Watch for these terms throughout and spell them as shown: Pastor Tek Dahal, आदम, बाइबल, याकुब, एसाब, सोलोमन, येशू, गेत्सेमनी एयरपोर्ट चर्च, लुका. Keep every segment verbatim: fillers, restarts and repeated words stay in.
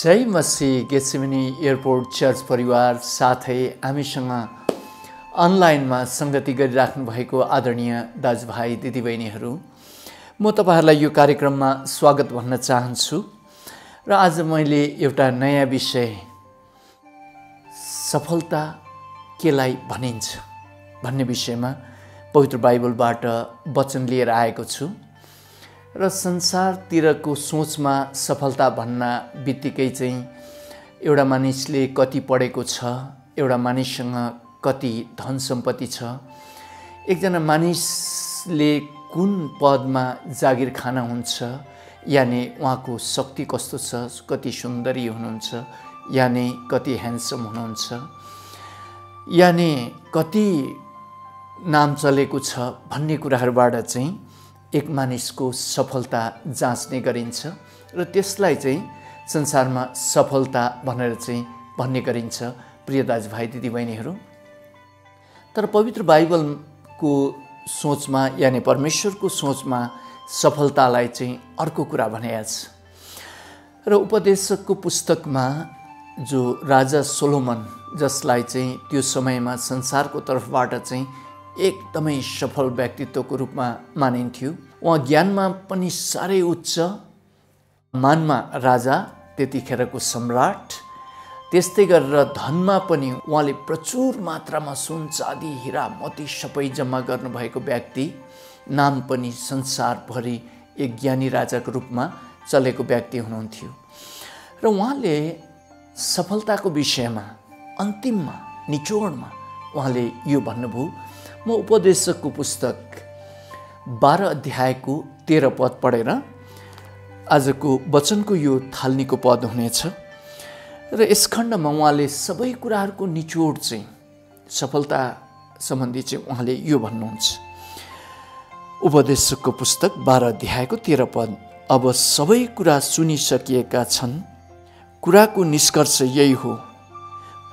जय मसीह गेत्सेमनी एयरपोर्ट चर्च परिवार साथै हामीसँग अनलाइनमा संगति गरिराख्नु भएको आदरणीय दाजुभाइ दिदीबहिनीहरू, म तपाईहरुलाई यो कार्यक्रममा स्वागत भन्न चाहन्छु। र आज मैले एउटा नयाँ विषय सफलता केलाई भनिन्छ भन्ने विषयमा पवित्र बाइबलबाट वचन लिएर आएको छु। र संसारतिरको सोचमा सफलता भन्ना बित्तिकै चाहिँ एउटा मानिसले कति पढेको छ, एउटा मानिससँग कति धन सम्पत्ति छ, एकजना मानिसले कुन पदमा जागिर खाना हुन्छ, यानि उहाँको शक्ति कस्तो छ, कति सुन्दरी हुनुहुन्छ यानि कति ह्यान्डसम हुनुहुन्छ यानि कति नाम चलेको छ भन्ने कुराहरूबाट चाहिँ एक मानिसको सफलता जाँच्ने गरिन्छ र त्यसलाई चाहिँ संसारमा सफलता भनेर चाहिँ भन्ने गरिन्छ, प्रिय दाजुभाइ दिदीबहिनीहरू। तर पवित्र बाइबलको सोचमा यानि परमेश्वरको सोचमा सफलतालाई चाहिँ अर्को कुरा भनेको छ। र उपदेशकको पुस्तकमा जो राजा सोलोमन, जसलाई चाहिँ त्यो समयमा संसारको तर्फबाट चाहिँ एकदमै सफल व्यक्तित्वको रूपमा मानिन्थ्यो, उहाँ ज्ञानमा पनि साह्रै उच्च, मानमा राजा, त्यतिखेरको सम्राट, त्यस्तै गरेर धनमा पनि उहाँले प्रचुर मात्रामा सुन, चाँदी, हिरा, मोती सबै जम्मा गर्नुभएको व्यक्ति, नाम पनि संसारभरि एक ज्ञानी राजाको रूपमा चलेको व्यक्ति हुनुहुन्थ्यो। र उहाँले सफलताको विषयमा अन्तिममा, निचोडमा उहाँले यो भन्नुभयो। म उपदेशकको पुस्तक बाह्र अध्यायको तेह्र पद पढेर आजको वचनको यो थालनीको पद हुनेछ। र यस खण्डमा उहाँले सबै कुराहरूको निचोड चाहिँ सफलता सम्बन्धी चाहिँ उहाँले यो भन्नुहुन्छ। उपदेशकको पुस्तक बाह्र अध्यायको तेह्र पद, अब सबै कुरा सुनिसकिएका छन्, कुराको निष्कर्ष यही हो,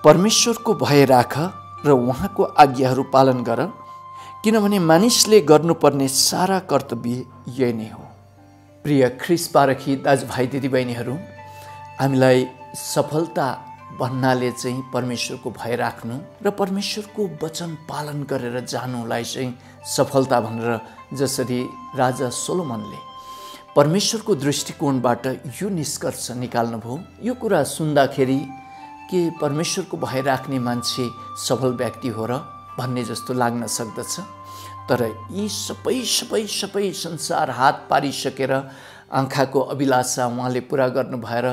परमेश्वरको भय राख र उहाँको आज्ञाहरू पालन गर, किनभने मानिसले गर्नुपर्ने सारा कर्तव्य यही नै हो। प्रिय ख्रिस पारखी दाजुभाइ दिदीबहिनीहरू, हामीलाई सफलता भन्नाले चाहिँ परमेश्वरको भय राख्नु र परमेश्वरको वचन पालन गरेर जानुलाई चाहिँ सफलता भनेर जसरी राजा सोलोमनले परमेश्वरको दृष्टिकोणबाट यो निष्कर्ष निकाल्नुभयो, यो कुरा सुन्दाखेरि के परमेश्वरको भय राख्ने मान्छे सफल व्यक्ति हो र भन्ने जस्तो लाग्न सक्दछ। तर यी सबै सबै सबै संसार हात पारिसकेर आँखाको अभिलाषा उहाँले पुरा गर्नु भएर,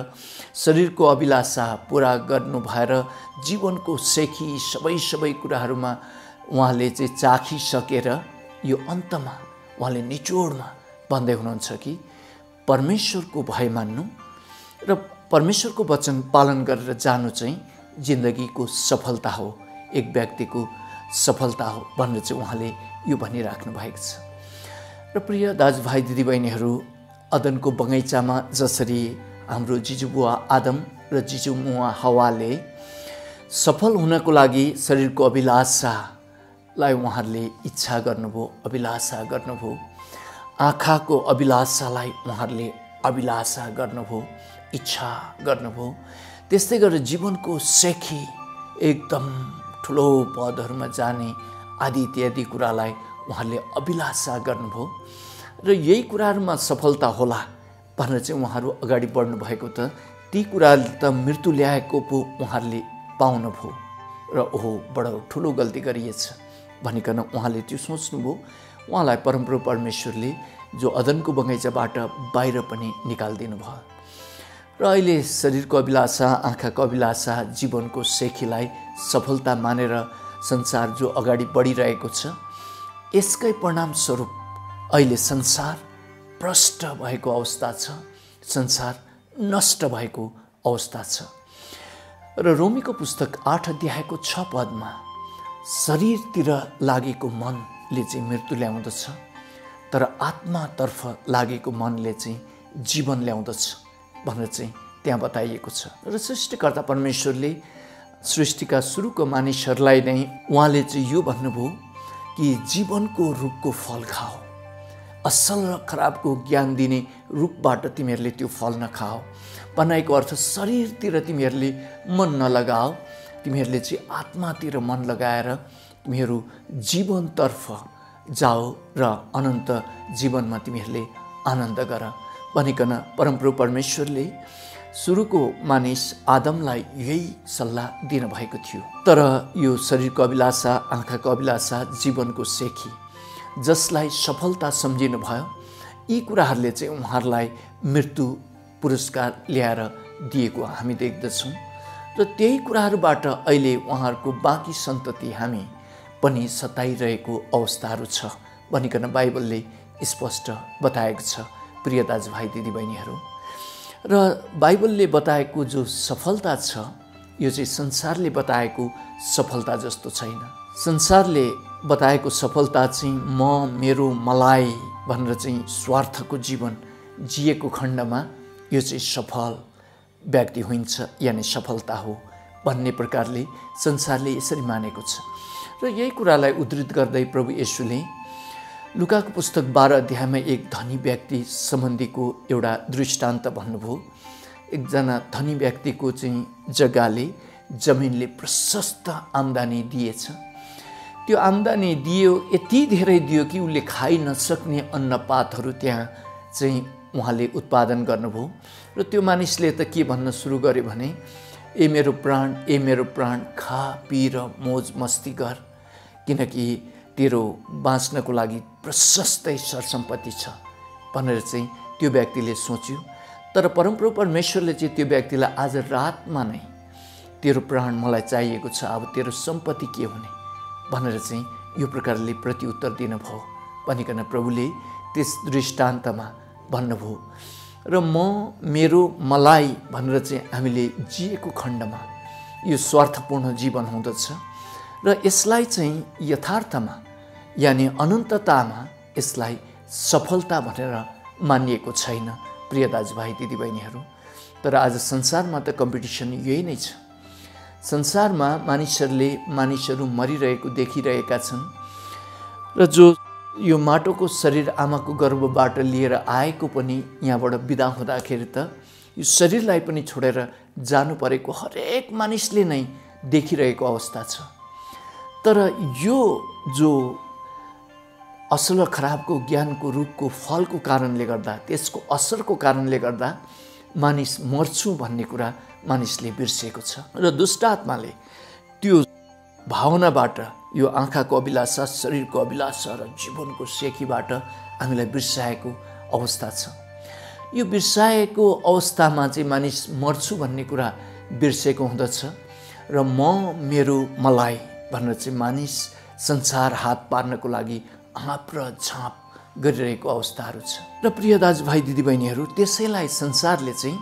शरीरको अभिलाषा पुरा गर्नु भएर, जीवनको सेखी सबै सबै कुराहरूमा उहाँले चाहिँ चाखिसकेर यो अन्तमा उहाँले निचोडमा भन्दै हुनुहुन्छ कि परमेश्वरको भय मान्नु र परमेश्वरको वचन पालन गरेर जानु चाहिँ जिन्दगीको सफलता हो, एक व्यक्तिको सफलता हो भनेर चाहिँ उहाँले यो भनिराख्नु भएको छ। र प्रिय दाजुभाइ दिदीबहिनीहरू, अदनको बगैँचामा जसरी हाम्रो जिजुबुवा आदम र जिजुमुवा हवाले सफल हुनको लागि शरीरको अभिलाषालाई उहाँहरूले इच्छा गर्नुभयो, अभिलाषा गर्नुभयो, आँखाको अभिलाषालाई उहाँहरूले अभिलाषा गर्नुभयो, इच्छा गर्नुभयो, त्यस्तै गरेर जीवनको सेखी एकदम ठुलो पदहरूमा जाने आदि इत्यादि कुरालाई उहाँहरूले अभिलाषा गर्नुभयो र यही कुराहरूमा सफलता होला भनेर चाहिँ उहाँहरू अगाडि बढ्नु भएको, त ती कुराले त मृत्यु ल्याएको पो उहाँहरूले पाउनुभयो र ओहो बडो ठुलो गल्ती गरिएछ भनिकन उहाँले त्यो सोच्नुभयो। उहाँलाई परमप्रभु परमेश्वरले जो अदनको बगैँचाबाट बाहिर पनि निकालिदिनु भयो र अहिले शरीरको अभिलाषा, आँखाको अभिलाषा, जीवनको सेखीलाई सफलता मानेर संसार जो अगाडि बढिरहेको छ, यसकै परिणामस्वरूप अहिले संसार भ्रष्ट भएको अवस्था छ, संसार नष्ट भएको अवस्था छ। र रोमीको पुस्तक आठ अध्यायको छ पदमा शरीरतिर लागेको मनले चाहिँ मृत्यु ल्याउँदछ, तर आत्मातर्फ लागेको मनले चाहिँ जीवन ल्याउँदछ भनेर चाहिँ त्यहाँ बताइएको छ। र सृष्टिकर्ता परमेश्वरले सृष्टिका सुरुको मानिसहरूलाई नै उहाँले चाहिँ यो भन्नुभयो कि जीवनको रुखको फल खाओ, असल र खराबको ज्ञान दिने रूपबाट तिमीहरूले त्यो फल नखाओ। भनाइको अर्थ शरीरतिर तिमीहरूले मन नलगाओ, तिमीहरूले चाहिँ आत्मातिर मन लगाएर तिमीहरू जीवनतर्फ जाओ र अनन्त जीवनमा तिमीहरूले आनन्द गर भनिकन परमप्रभु परमेश्वरले सुरुको मानिस आदमलाई यही सल्लाह दिनुभएको थियो। तर यो शरीरको अभिलाषा, आँखाको अभिलाषा, जीवनको सेकी जसलाई सफलता सम्झिनु भयो, यी कुराहरूले चाहिँ उहाँहरूलाई मृत्यु पुरस्कार ल्याएर दिएको हामी देख्दछौँ। र त्यही कुराहरूबाट अहिले उहाँहरूको बाँकी सन्तति हामी पनि सताइरहेको अवस्थाहरू छ भनिकन बाइबलले स्पष्ट बताएको छ प्रिय दाजुभाइ दिदीबहिनीहरू। र बाइबलले बताएको जो सफलता छ यो चाहिँ संसारले बताएको सफलता जस्तो छैन। संसारले बताएको सफलता चाहिँ म, मेरो, मलाई भनेर चाहिँ स्वार्थको जीवन जिएको खण्डमा यो चाहिँ सफल व्यक्ति हुन्छ, यानि सफलता हो भन्ने प्रकारले संसारले यसरी मानेको छ। र यही कुरालाई उद्धृत गर्दै प्रभु येशूले लुकाको पुस्तक बाह्र अध्यायमा एक धनी व्यक्ति सम्बन्धीको एउटा दृष्टान्त भन्नुभयो। एकजना धनी व्यक्तिको चाहिँ जग्गाले, जमिनले प्रशस्त आम्दानी दिएछ। त्यो आम्दानी दियो, यति धेरै दियो कि उसले खाइ नसक्ने अन्नपातहरू त्यहाँ चाहिँ उहाँले उत्पादन गर्नुभयो। र त्यो मानिसले त के भन्न सुरु गर्यो भने, ए मेरो प्राण, ए मेरो प्राण, खा पी र मोज मस्ती गर, किनकि तेरो बाँच्नको लागि प्रशस्तै सरसम्पत्ति छ भनेर चाहिँ त्यो व्यक्तिले सोच्यो। तर परमप्रभु परमेश्वरले चाहिँ त्यो व्यक्तिलाई आज रातमा नै तेरो प्राण मलाई चाहिएको छ, अब तेरो सम्पत्ति के हुने भनेर चाहिँ यो प्रकारले प्रतिउत्तर दिनुभयो भनिकन प्रभुले त्यस दृष्टान्तमा भन्नुभयो। र म, मेरो, मलाई भनेर चाहिँ हामीले जिएको खण्डमा यो स्वार्थपूर्ण जीवन हुँदछ र यसलाई चाहिँ यथार्थमा यानि अनन्ततामा यसलाई सफलता भनेर मानिएको छैन प्रिय दाजुभाइ दिदीबहिनीहरू। तर आज संसारमा त कम्पिटिसन यही नै छ। संसारमा मानिसहरूले मानिसहरू मरिरहेको देखिरहेका छन् र जो यो माटोको शरीर आमाको गर्भबाट लिएर आएको पनि यहाँबाट बिदा हुँदाखेरि त यो शरीरलाई पनि छोडेर जानु परेको हरेक मानिसले नै देखिरहेको अवस्था छ। तर यो जो असल खराबको ज्ञानको रूपको फलको कारणले गर्दा, त्यसको असरको कारणले गर्दा मानिस मर्छु भन्ने कुरा मानिसले बिर्सेको छ। र दुष्ट आत्माले त्यो भावनाबाट, यो आँखाको अभिलाषा, शरीरको अभिलाषा र जीवनको सेकीबाट हामीलाई बिर्साएको अवस्था छ। यो बिर्साएको अवस्थामा चाहिँ मानिस मर्छु भन्ने कुरा बिर्सेको हुँदछ र म, मेरो, मलाई भनेर चाहिँ मानिस संसार हात पार्नको लागि हाँप र झाँप गरिरहेको अवस्थाहरू छ। र प्रिय दाजुभाइ दिदीबहिनीहरू, त्यसैलाई संसारले चाहिँ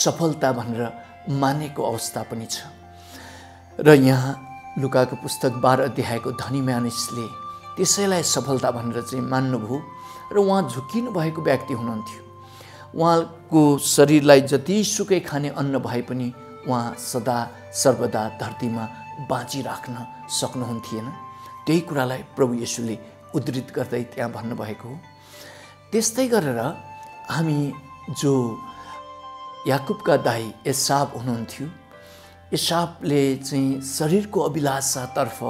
सफलता भनेर मानेको अवस्था पनि छ। र यहाँ लुकाको पुस्तक बाह्र अध्यायको धनी मानिसले त्यसैलाई सफलता भनेर चाहिँ मान्नुभयो र उहाँ झुकिनु भएको व्यक्ति हुनुहुन्थ्यो। उहाँको शरीरलाई जतिसुकै खाने अन्न भए पनि उहाँ सदा सर्वदा धरतीमा बाँचिराख्न सक्नुहुन्थेन। त्यही कुरालाई प्रभु येशूले उद्धृत गर्दै त्यहाँ भन्नुभएको हो। त्यस्तै गरेर हामी जो याकुबका दाई एसाब हुनुहुन्थ्यो, एसाबले चाहिँ शरीरको अभिलाषातर्फ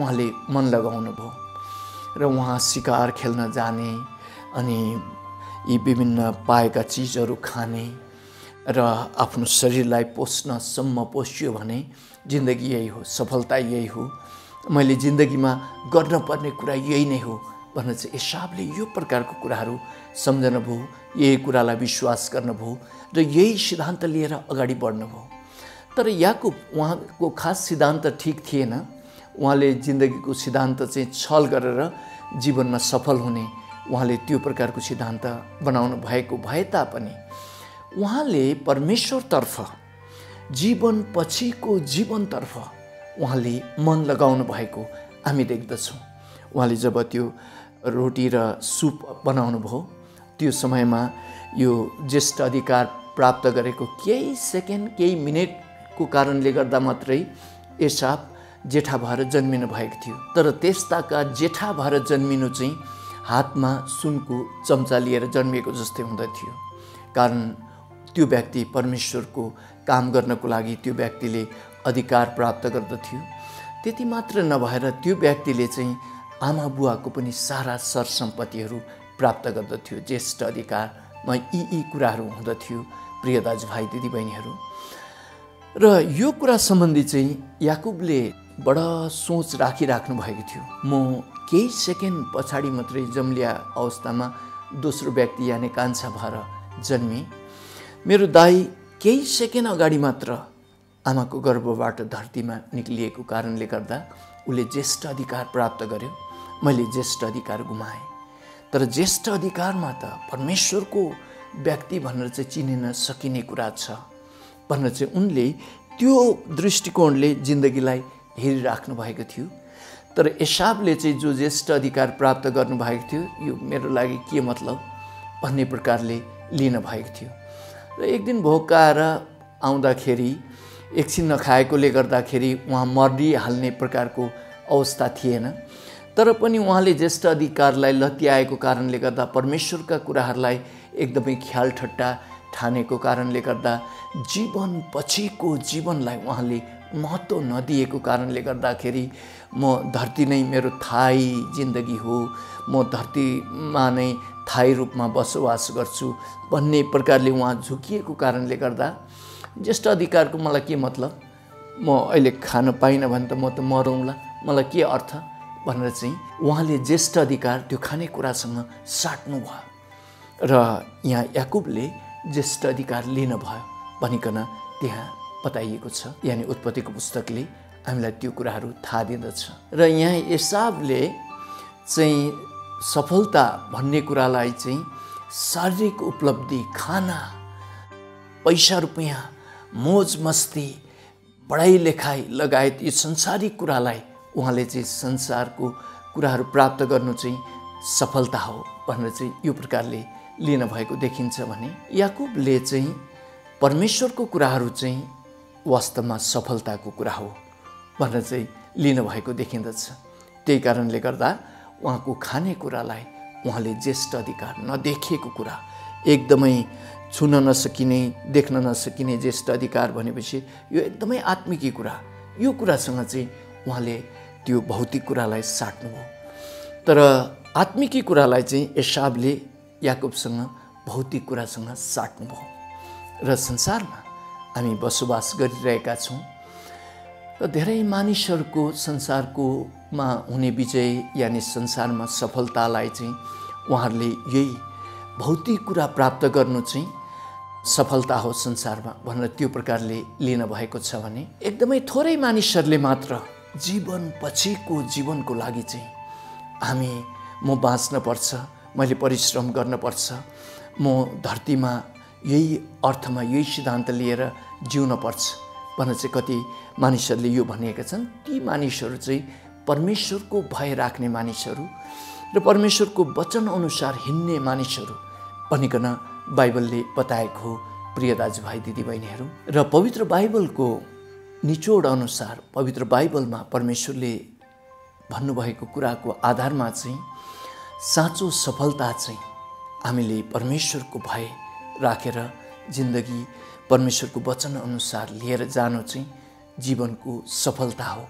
उहाँले मन लगाउनु भयो र उहाँ शिकार खेल्न जाने अनि यी विभिन्न पाएका चिजहरू खाने र आफ्नो शरीरलाई पोस्नसम्म पोस्यो भने जिन्दगी यही हो, सफलता यही हो, मैले जिन्दगीमा गर्न पर्ने कुरा यही नै हो भनेर चाहिँ एसाबले यो प्रकारको कुराहरू सम्झनु भयो, यही कुरालाई विश्वास गर्नुभयो र यही सिद्धान्त लिएर अगाडि बढ्नुभयो। तर याकुब, उहाँको खास सिद्धान्त ठिक थिएन। उहाँले जिन्दगीको सिद्धान्त चाहिँ छल गरेर जीवनमा सफल हुने उहाँले त्यो प्रकारको सिद्धान्त बनाउनु भएको भए तापनि उहाँले परमेश्वरतर्फ, जीवन पछिको जीवनतर्फ उहाँले मन लगाउनु भएको हामी देख्दछौँ। उहाँले जब त्यो रोटी र सुप बनाउनु भयो त्यो समयमा यो ज्येष्ठ अधिकार प्राप्त गरेको केही सेकेन्ड, केही मिनटको कारणले गर्दा मात्रै एसाब जेठा भएर जन्मिनु भएको थियो। तर त्यस्ताका जेठा भएर जन्मिनु चाहिँ हाथ में सुन को चम्चा लिएर जन्मिएको जस्तै हुँदथ्यो। कारण त्यो व्यक्ति परमेश्वर को काम गर्नको लागि त्यो व्यक्तिले अधिकार प्राप्त गर्दथ्यो। त्यति मात्र नभएर त्यो व्यक्तिले चाहिँ आमा बुवाको पनि सारा सरसम्पत्तिहरू प्राप्त गर्दथ्यो। ज्येष्ठ अधिकारमा यी यी कुराहरू हुँदथ्यो प्रिय दाजुभाइ दिदीबहिनीहरू। र यो कुरा सम्बन्धी चाहिँ याकुबले बडा सोच राखिराख्नु भएको थियो। म केही सेकेन्ड पछाडि मात्रै जम्लिया अवस्थामा दोस्रो व्यक्ति यानि कान्छा भएर जन्मे। मेरो दाई केही सेकेन्ड अगाडि मात्र आमाको गर्भबाट धरतीमा निक्लिएको कारणले गर्दा उसले ज्येष्ठ अधिकार प्राप्त गर्यो। मैले ज्येष्ठ अधिकार गुमाएँ। तर ज्येष्ठ अधिकारमा त परमेश्वरको व्यक्ति भनेर चाहिँ चिनिन सकिने कुरा छ भनेर चाहिँ उनले त्यो दृष्टिकोणले जिन्दगीलाई हेरिराख्नु भएको थियो। तर एसावले चाहिँ जो ज्येष्ठ अधिकार प्राप्त गर्नुभएको थियो यो मेरो लागि के मतलब भन्ने प्रकारले लिन भएको थियो। र एक दिन भोकाएर आउँदाखेरि एकछिन नखाएकोले गर्दाखेरि उहाँ मरिहाल्ने प्रकारको अवस्था थिएन। तर पनि उहाँले ज्येष्ठ अधिकारलाई लत्याएको कारणले गर्दा परमेश्वरका कुराहरूलाई एकदमै ख्याल ठट्टा ठानेको कारणले गर्दा जीवन पछिको जीवनलाई उहाँले महत्त्व नदिएको कारणले गर्दाखेरि म धरती नै मेरो थाई जिन्दगी हो, म धरतीमा नै थाई रूपमा बसोबास गर्छु भन्ने प्रकारले उहाँ झुकिएको कारणले गर्दा ज्येष्ठ अधिकारको मलाई के मतलब, म अहिले खान पाइनँ भने त म त मरौँला, मलाई के अर्थ भनेर चाहिँ उहाँले ज्येष्ठ अधिकार त्यो खानेकुरासँग साट्नु भयो। र यहाँ याकुबले ज्येष्ठ अधिकार लिन भयो भनिकन त्यहाँ बताइएको छ। यानि उत्पत्तिको पुस्तकले हामीलाई त्यो कुराहरू थाहा दिँदछ। र यहाँ एसावले चाहिँ सफलता भन्ने कुरालाई चाहिँ शारीरिक उपलब्धि, खाना, पैसा रुपियाँ, मोज मस्ती, पढाइ लेखाइ लगायत यो संसारिक कुरालाई उहाँले चाहिँ संसारको कुराहरू प्राप्त गर्नु चाहिँ सफलता हो भनेर चाहिँ यो प्रकारले लिन भएको देखिन्छ। भने याकुबले चाहिँ परमेश्वरको कुराहरू चाहिँ वास्तवमा सफलताको कुरा हो भनेर चाहिँ लिन भएको देखिँदछ। त्यही कारणले गर्दा उहाँको खानेकुरालाई उहाँले ज्येष्ठ अधिकार नदेखेको कुरा, एकदमै छुन नसकिने, देख्न नसकिने ज्येष्ठ अधिकार भनेपछि यो एकदमै आत्मिकी कुरा, यो कुरासँग चाहिँ उहाँले त्यो भौतिक कुरालाई साट्नु हो। तर आत्मिकी कुरालाई चाहिँ एसावले याकुबसँग भौतिक कुरासँग साट्नु हो। र संसारमा हामी बसोबास गरिरहेका छौँ र धेरै मानिसहरूको संसारकोमा हुने विजय यानि संसारमा सफलतालाई चाहिँ उहाँहरूले यही भौतिक कुरा प्राप्त गर्नु चाहिँ सफलता हो संसारमा भनेर त्यो प्रकारले लिन भएको छ। भने एकदमै थोरै मानिसहरूले मात्र जीवन पछिको जीवनको लागि चाहिँ हामी म बाँच्नपर्छ, मैले परिश्रम गर्नुपर्छ, म धरतीमा यही अर्थमा यही सिद्धान्त लिएर जिउनुपर्छ भनेर चाहिँ कति मानिसहरूले यो भनेका छन्। ती मानिसहरू चाहिँ परमेश्वरको भय राख्ने मानिसहरू र परमेश्वरको वचन अनुसार हिँड्ने मानिसहरू भनिकन बाइबलले बताएको हो प्रिय दाजुभाइ दिदीबहिनीहरू। र पवित्र बाइबलको निचोड अनुसार पवित्र बाइबलमा परमेश्वरले भन्नुभएको कुराको आधारमा चाहिँ साँचो सफलता चाहिँ हामीले परमेश्वरको भय राखेर जिन्दगी परमेश्वरको वचन अनुसार लिएर जानु चाहिँ जीवनको सफलता हो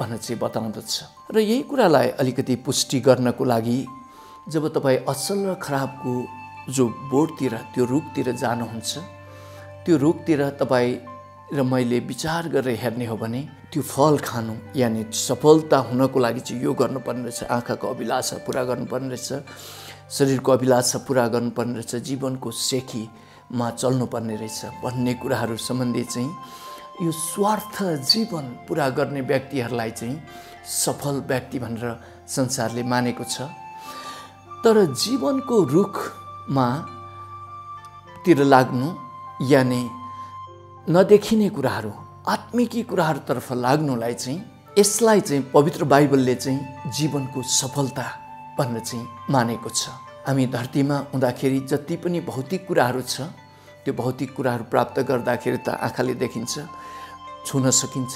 भनेर चाहिँ बताउँदछ। र यही कुरालाई अलिकति पुष्टि गर्नको लागि जब तपाईँ असल र खराबको जो बोर्डतिर त्यो रुखतिर जानुहुन्छ, त्यो रुखतिर तपाईँ र मैले विचार गरेर हेर्ने हो भने त्यो फल खानु यानि सफलता हुनको लागि चाहिँ यो गर्नुपर्ने रहेछ, आँखाको अभिलाषा पुरा गर्नुपर्ने रहेछ, शरीरको अभिलाषा पुरा गर्नुपर्ने रहेछ, जीवनको सेखीमा चल्नुपर्ने रहेछ भन्ने कुराहरू सम्बन्धी चाहिँ यो स्वार्थ जीवन पुरा गर्ने व्यक्तिहरूलाई चाहिँ सफल व्यक्ति भनेर संसारले मानेको छ। तर जीवनको रुखमा तिर लाग्नु यानि नदेखिने कुराहरू, आत्मिकी कुराहरूतर्फ लाग्नुलाई चाहिँ यसलाई चाहिँ पवित्र बाइबलले चाहिँ जीवनको सफलता भनेर चाहिँ मानेको छ। हामी धरतीमा हुँदाखेरि जति पनि भौतिक कुराहरू छ त्यो भौतिक कुराहरू प्राप्त गर्दाखेरि त आँखाले देखिन्छ, छुन सकिन्छ,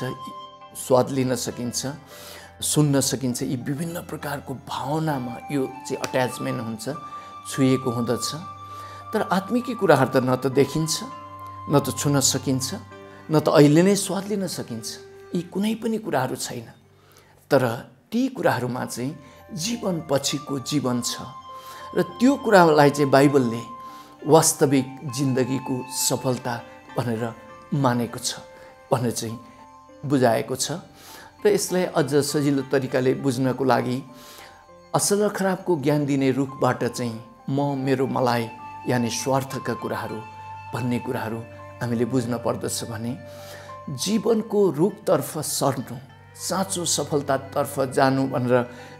स्वाद लिन सकिन्छ, सुन्न सकिन्छ। यी विभिन्न प्रकारको भावनामा यो चाहिँ अट्याचमेन्ट हुन्छ, छुएको हुँदछ। तर आत्मिकी कुराहरू त न त देखिन्छ, न त छुन सकिन्छ, न त अहिले नै स्वाद लिन सकिन्छ। यी कुनै पनि कुराहरू छैन। तर ती कुराहरूमा चाहिँ जीवन पछिको जीवन छ र त्यो कुरालाई चाहिँ बाइबलले वास्तविक जिन्दगीको सफलता भनेर मानेको छ भनेर चाहिँ बुझाएको छ। र यसलाई अझ सजिलो तरिकाले बुझ्नको लागि असल र खराबको ज्ञान दिने रुखबाट चाहिँ म मेरो मलाई यानि स्वार्थका कुराहरू भन्ने कुराहरू हामीले बुझ्न पर्दछ भने जीवनको रुखतर्फ सर्नु, साँचो सफलतातर्फ जानु भनेर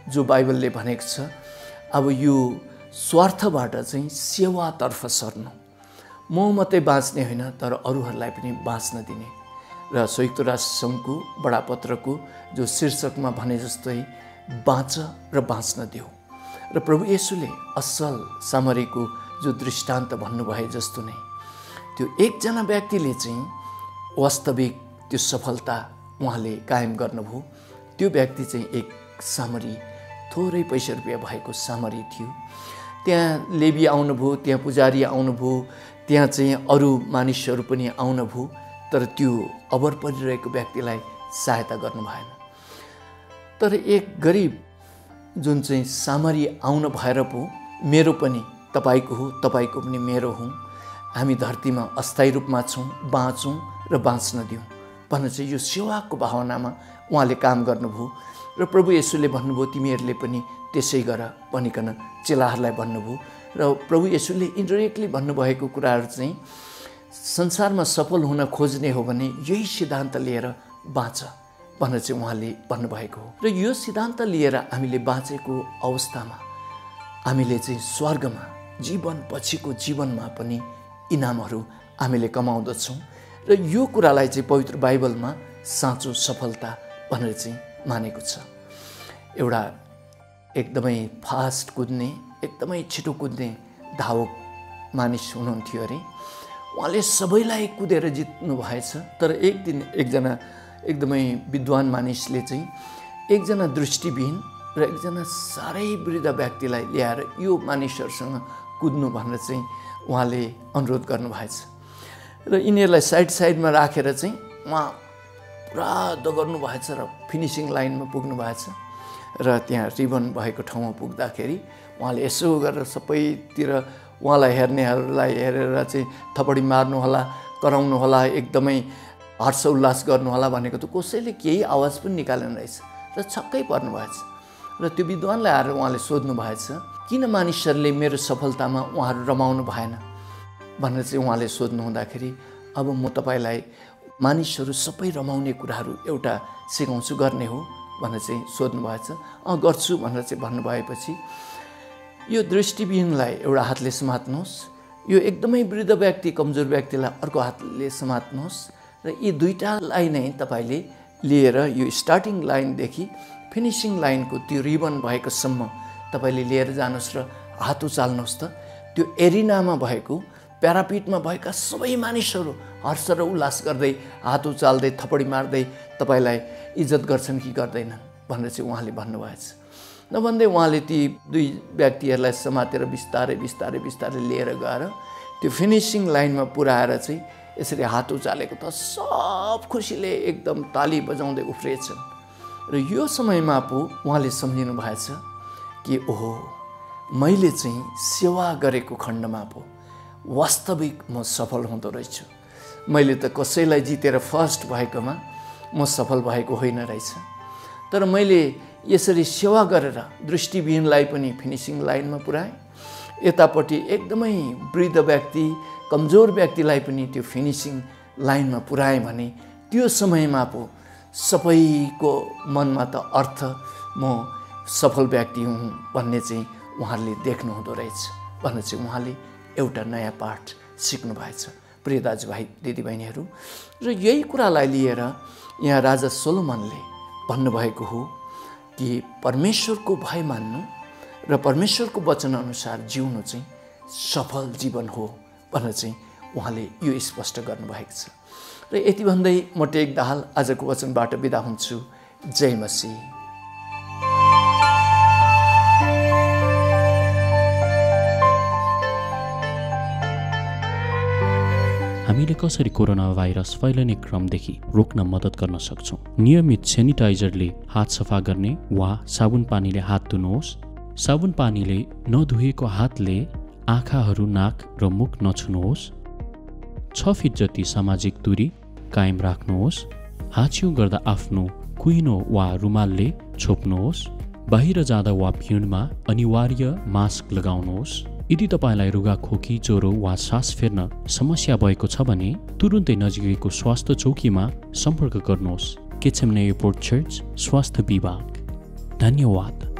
जो बाइबलले भनेको छ, अब यो स्वार्थबाट चाहिँ सेवातर्फ सर्नु। म मात्रै बाँच्ने होइन तर अरूहरूलाई पनि बाँच्न दिने। र संयुक्त राष्ट्र सङ्घको बडापत्रको जो शीर्षकमा भने जस्तै बाँच र बाँच्न देऊ। र प्रभु येशूले असल सामरीको जो दृष्टान्त भन्नुभए जस्तो नै त्यो एकजना व्यक्तिले चाहिँ वास्तविक त्यो सफलता उहाँले कायम गर्नुभयो। त्यो व्यक्ति चाहिँ एक सामरी, थोरै पैसा रुपियाँ भएको सामरी थियो। त्यहाँ लेवी आउनुभयो, त्यहाँ पुजारी आउनुभयो, त्यहाँ चाहिँ अरू मानिसहरू पनि आउनुभयो, तर त्यो अभर परिरहेको व्यक्तिलाई सहायता गर्नु भएन। तर एक गरिब जुन चाहिँ सामरी आउन भएर पो मेरो पनि तपाईँको हो, तपाईँको पनि मेरो हो, हामी धरतीमा अस्थायी रूपमा छौँ, बाँचौँ र बाँच्न दिउँ भनेर चाहिँ यो सेवाको भावनामा उहाँले काम गर्नुभयो। र प्रभु येशूले भन्नुभयो तिमीहरूले पनि त्यसै गर भनिकन चेलाहरूलाई भन्नुभयो। र प्रभु येशूले इन्डाइरेक्टली भन्नुभएको कुराहरू चाहिँ संसारमा सफल हुन खोज्ने हो भने यही सिद्धान्त लिएर बाँच भनेर चाहिँ उहाँले भन्नुभएको हो। र यो सिद्धान्त लिएर हामीले बाँचेको अवस्थामा हामीले चाहिँ स्वर्गमा जीवन पछिको जीवनमा पनि इनामहरू हामीले कमाउँदछौँ। र यो कुरालाई चाहिँ पवित्र बाइबलमा साँचो सफलता भनेर चाहिँ मानेको छ। एउटा एकदमै फास्ट कुद्ने, एकदमै छिटो कुद्ने धावक मानिस हुनुहुन्थ्यो अरे। उहाँले सबैलाई कुदेर जित्नु भएछ। तर एक दिन एकजना एकदमै विद्वान मानिसले चाहिँ एकजना दृष्टिविहीन र एकजना साह्रै वृद्ध व्यक्तिलाई ल्याएर यो मानिसहरूसँग कुद्नु भनेर चाहिँ उहाँले अनुरोध गर्नुभएछ। र यिनीहरूलाई साइड साइडमा राखेर चाहिँ उहाँ पुरा दगर्नु भएछ र फिनिसिङ लाइनमा पुग्नु भएछ। र त्यहाँ रिबन भएको ठाउँमा पुग्दाखेरि उहाँले यसो गरेर सबैतिर उहाँलाई हेर्नेहरूलाई हेरेर चाहिँ थपडी मार्नु होला, कराउनु होला, एकदमै हर्ष उल्लास गर्नु होला भनेको त कसैले केही आवाज पनि निकालेन रहेछ। र छक्कै पर्नु भएछ। र त्यो विद्वानलाई आएर उहाँले सोध्नु भएछ किन मानिसहरूले मेरो सफलतामा उहाँहरू रमाउनु भएन भनेर चाहिँ उहाँले सोध्नु हुँदाखेरि अब म तपाईँलाई मानिसहरू सबै रमाउने कुराहरू एउटा सिकाउँछु, गर्ने हो भनेर चाहिँ सोध्नु भएछ। अँ गर्छु भनेर चाहिँ भन्नुभएपछि यो दृष्टिविहीनलाई एउटा हातले समात्नुहोस्, यो एकदमै वृद्ध व्यक्ति कमजोर व्यक्तिलाई अर्को हातले समात्नुहोस् र यी दुईटालाई नै तपाईँले लिएर यो स्टार्टिङ लाइनदेखि फिनिसिङ लाइनको त्यो रिबन भएकोसम्म तपाईँले लिएर जानुहोस् र हात उचाल्नुहोस्। त त्यो एरिनामा भएको प्यारापिटमा भएका सबै मानिसहरू हर्ष र उल्लास गर्दै हात उचाल्दै थपडी मार्दै तपाईँलाई इज्जत गर्छन् कि गर्दैनन् भनेर चाहिँ उहाँले भन्नुभएछ। नभन्दै उहाँले ती दुई व्यक्तिहरूलाई समातेर बिस्तारै बिस्तारै बिस्तारै लिएर गएर त्यो फिनिसिङ लाइनमा पुऱ्याएर चाहिँ यसरी हात उचालेको त सब खुसीले एकदम ताली बजाउँदै उफ्रिएछन्। र यो समयमा पो उहाँले सम्झिनु भएछ कि ओहो, मैले चाहिँ सेवा गरेको खण्डमा पो वास्तविक म सफल हुँदो रहेछु। मैले त कसैलाई जितेर फर्स्ट भएकोमा म सफल भएको होइन रहेछ। तर मैले यसरी सेवा गरेर दृष्टिविहीनलाई पनि फिनिसिङ लाइनमा पुऱ्याएँ, यतापट्टि एकदमै वृद्ध व्यक्ति कमजोर व्यक्तिलाई पनि त्यो फिनिसिङ लाइनमा पुऱ्याएँ भने त्यो समयमा पो सबैको मनमा त अर्थ म सफल व्यक्ति हुँ भन्ने चाहिँ उहाँहरूले देख्नु हुँदो रहेछ भनेर चाहिँ उहाँले एउटा नयाँ पाठ सिक्नु भएछ। प्रिय दाजुभाइ दिदीबहिनीहरू, र यही कुरालाई लिएर यहाँ राजा सोलोमनले भन्नुभएको हो कि परमेश्वरको भय मान्नु र परमेश्वरको वचनअनुसार जिउनु चाहिँ सफल जीवन हो भनेर चाहिँ उहाँले यो स्पष्ट गर्नुभएको छ। र यति भन्दै म टेक दाहाल आजको वचनबाट बिदा हुन्छु। जय मसीह। हामीले कसरी कोरोना भाइरस फैलिने क्रमदेखि रोक्न मद्दत गर्न सक्छौं। नियमित सेनिटाइजरले हात सफा गर्ने वा साबुन पानीले हात धुनुहोस्। साबुन पानीले नधुएको हातले आँखाहरू, नाक र मुख नछुनुहोस्। छ फिट जति सामाजिक दूरी कायम राख्नुहोस्। हाचिउ गर्दा आफ्नो कुइनो वा रुमालले छोप्नुहोस्। बाहिर जाँदा वा भीडमा अनिवार्य मास्क लगाउनुहोस्। यदि तपाईलाई रुगाखोकी, ज्वरो वा सास फेर्न समस्या भएको छ भने तुरुन्तै नजिकैको स्वास्थ्य चौकीमा सम्पर्क गर्नुहोस्। गेथसेमने एयरपोर्ट चर्च स्वास्थ्य विभाग। धन्यवाद।